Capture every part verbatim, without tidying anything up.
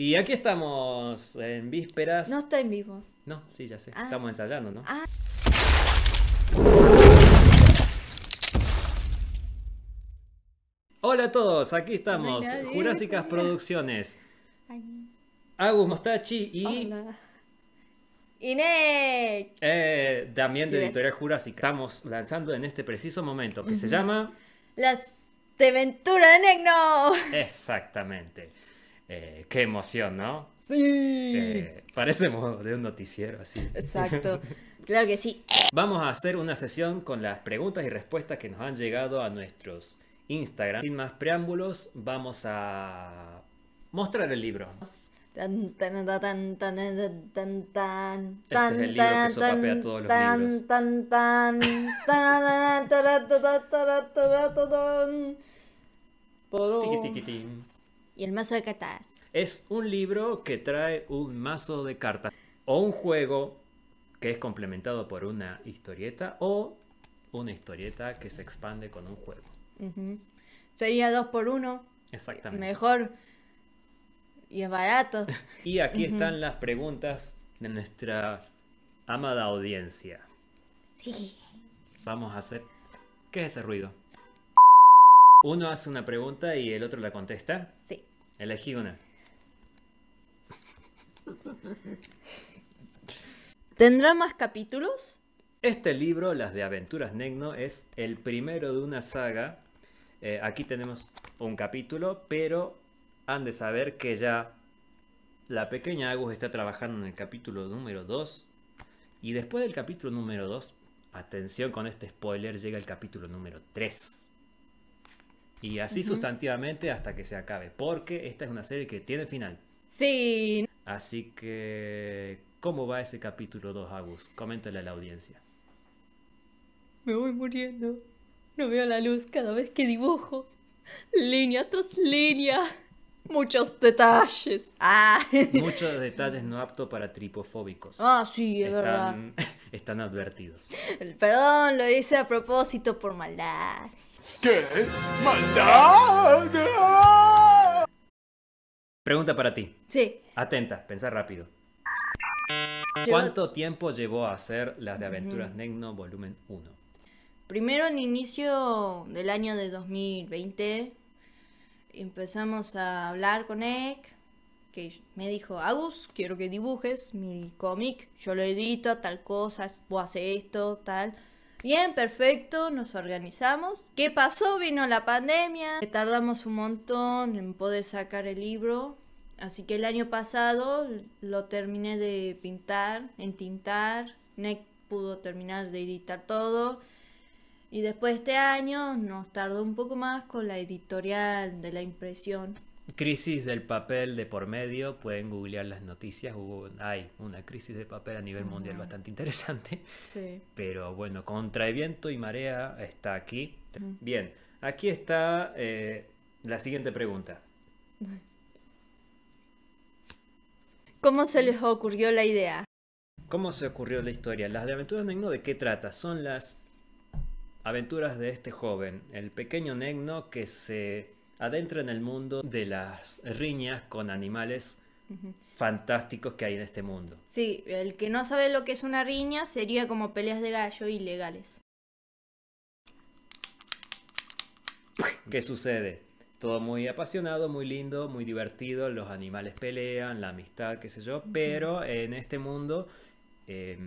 Y aquí estamos en vísperas. No estoy en vivo. No, sí, ya sé. Ah. Estamos ensayando, ¿no? Ah. Hola a todos, aquí estamos. No Jurásicas Producciones. Ay. Agus Mostachi y... Hola. Ine. Eh, también de Editorial Jurásica. Estamos lanzando en este preciso momento que uh-huh. se llama... Las de Aventuras Negno. Exactamente. Eh, qué emoción, ¿no? Sí. Eh, parecemos de un noticiero así. Exacto. Claro que sí. Vamos a hacer una sesión con las preguntas y respuestas que nos han llegado a nuestros Instagram. Sin más preámbulos, vamos a mostrar el libro. Tan, tan, tan, tan, tan, tan, tan, este es el libro que sopapea todos los libros. Tan, tan, tan, tan. Y el mazo de cartas. Es un libro que trae un mazo de cartas. O un juego que es complementado por una historieta. O una historieta que se expande con un juego. Uh-huh. Sería dos por uno. Exactamente. Mejor. Y es barato. Y aquí uh-huh. están las preguntas de nuestra amada audiencia. Sí. Vamos a hacer... ¿Qué es ese ruido? Uno hace una pregunta y el otro la contesta. Sí. Elegí una. ¿Tendrá más capítulos? Este libro, Las de Aventuras Negno, es el primero de una saga. Eh, aquí tenemos un capítulo, pero han de saber que ya la pequeña Agus está trabajando en el capítulo número dos. Y después del capítulo número dos, atención con este spoiler, llega el capítulo número tres. Y así uh-huh. sustantivamente hasta que se acabe, porque esta es una serie que tiene final. Sí. Así que, ¿cómo va ese capítulo dos, Agus? Coméntale a la audiencia. Me voy muriendo. No veo la luz cada vez que dibujo. Línea tras línea. Muchos detalles. Ah. Muchos detalles no aptos para tripofóbicos. Ah, sí, es están, verdad. Están advertidos. El perdón, lo hice a propósito por maldad. ¡Qué maldad! Pregunta para ti. Sí. Atenta, pensá rápido. Llevo... ¿Cuánto tiempo llevó a hacer Las de Aventuras uh-huh. Negno volumen uno? Primero en inicio del año de dos mil veinte empezamos a hablar con Egg, que me dijo, Agus, quiero que dibujes mi cómic, yo lo edito, tal cosa, vos haces esto, tal... Bien, perfecto, nos organizamos. ¿Qué pasó? Vino la pandemia. Tardamos un montón en poder sacar el libro. Así que el año pasado lo terminé de pintar, entintar. Nick pudo terminar de editar todo. Y después este año nos tardó un poco más con la editorial de la impresión. Crisis del papel de por medio, pueden googlear las noticias, hubo, hay una crisis de papel a nivel mundial uh-huh. bastante interesante, sí. Pero bueno, contra el viento y marea está aquí. Uh-huh. Bien, aquí está eh, la siguiente pregunta. ¿Cómo se les ocurrió la idea? ¿Cómo se ocurrió la historia? Las de Aventuras Negno, ¿de qué trata? Son las aventuras de este joven, el pequeño Negno que se... adentra en el mundo de las riñas con animales uh-huh. fantásticos que hay en este mundo. Sí, el que no sabe lo que es una riña sería como peleas de gallo ilegales. ¿Qué sucede? Todo muy apasionado, muy lindo, muy divertido, los animales pelean, la amistad, qué sé yo, uh-huh. pero en este mundo eh,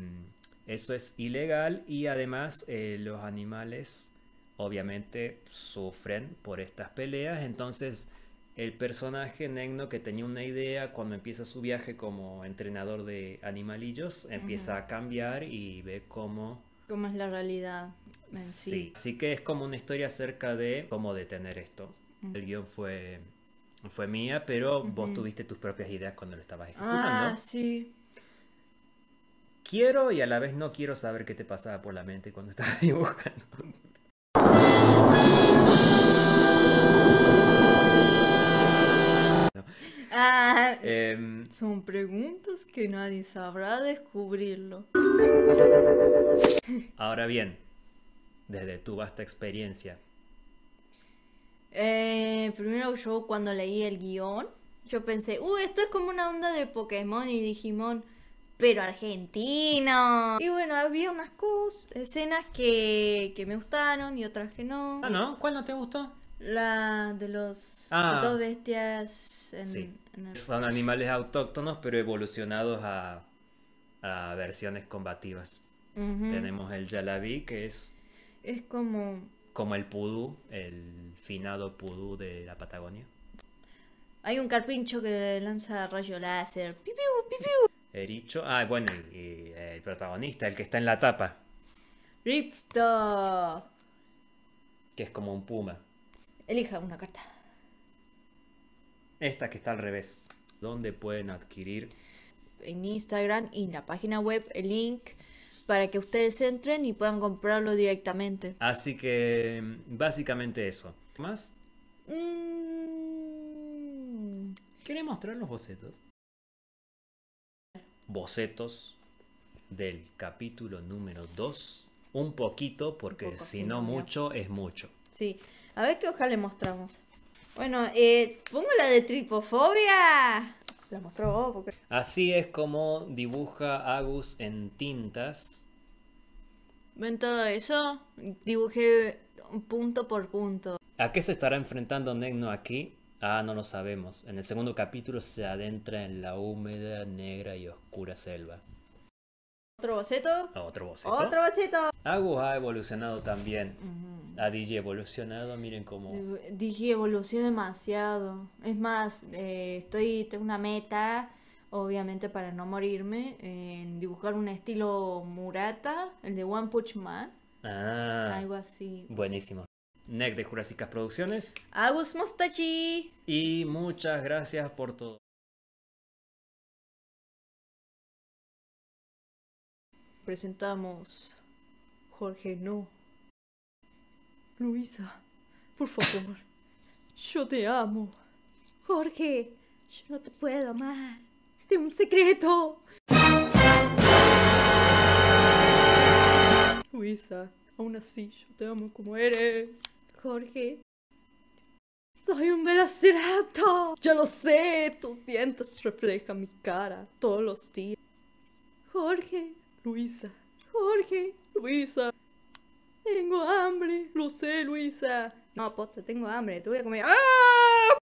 eso es ilegal y además eh, los animales... obviamente sufren por estas peleas, entonces el personaje Negno que tenía una idea cuando empieza su viaje como entrenador de animalillos empieza uh-huh. a cambiar y ve cómo... cómo es la realidad en sí. Sí, así que es como una historia acerca de cómo detener esto. Uh-huh. El guión fue, fue mía, pero uh-huh. vos tuviste tus propias ideas cuando lo estabas ejecutando. Ah, sí. Quiero y a la vez no quiero saber qué te pasaba por la mente cuando estabas dibujando. Ah, eh, son preguntas que nadie sabrá descubrirlo. Ahora bien, desde tu vasta experiencia. Eh, primero yo cuando leí el guión Yo pensé, uh, esto es como una onda de Pokémon y Digimon, pero argentino. Y bueno, había unas cosas, escenas que, que me gustaron y otras que no. Ah, ¿no? ¿Cuál no te gustó? La de los ah, dos bestias en, sí. en el... Son animales autóctonos pero evolucionados a, a versiones combativas. Uh-huh. Tenemos el Yalabí, que es... Es como... Como el Pudú, el finado Pudú de la Patagonia. Hay un carpincho que lanza rayo láser. ¡Pipiu, pipiu! Ericho. Ah, bueno, y, y el protagonista, el que está en la tapa. Ripstop. Que es como un puma. Elija una carta. Esta que está al revés. ¿Dónde pueden adquirir? En Instagram y en la página web, el link para que ustedes entren y puedan comprarlo directamente. Así que básicamente eso. ¿Qué más? Mm... ¿Querés mostrar los bocetos? Bocetos del capítulo número dos. Un poquito, porque Un si no mucho es mucho. Sí. A ver qué hoja le mostramos. Bueno, eh, pongo la de tripofobia. La mostró vos. Porque... Así es como dibuja Agus en tintas. ¿Ven todo eso? Dibujé punto por punto. ¿A qué se estará enfrentando Negno aquí? Ah, no lo sabemos. En el segundo capítulo se adentra en la húmeda, negra y oscura selva. ¿Otro boceto? ¿Otro boceto? ¡Otro boceto! Agus ha evolucionado también. Uh-huh. Ha digievolucionado, miren cómo... Digievolucionó demasiado. Es más, eh, estoy tengo una meta, obviamente para no morirme, en dibujar un estilo Murata, el de One Punch Man. Ah, algo así. Buenísimo. Nick de Jurásicas Producciones. Agus Mostachi. Y muchas gracias por todo. Presentamos Jorge, no. Luisa, por favor, yo te amo. Jorge, yo no te puedo amar. Tengo un secreto. Luisa, aún así yo te amo como eres. Jorge, soy un velociraptor. Ya lo sé, tus dientes reflejan mi cara todos los días. Jorge. Luisa, Jorge, Luisa, tengo hambre, lo sé, Luisa. No, posta, tengo hambre, te voy a comer. ¡Ah!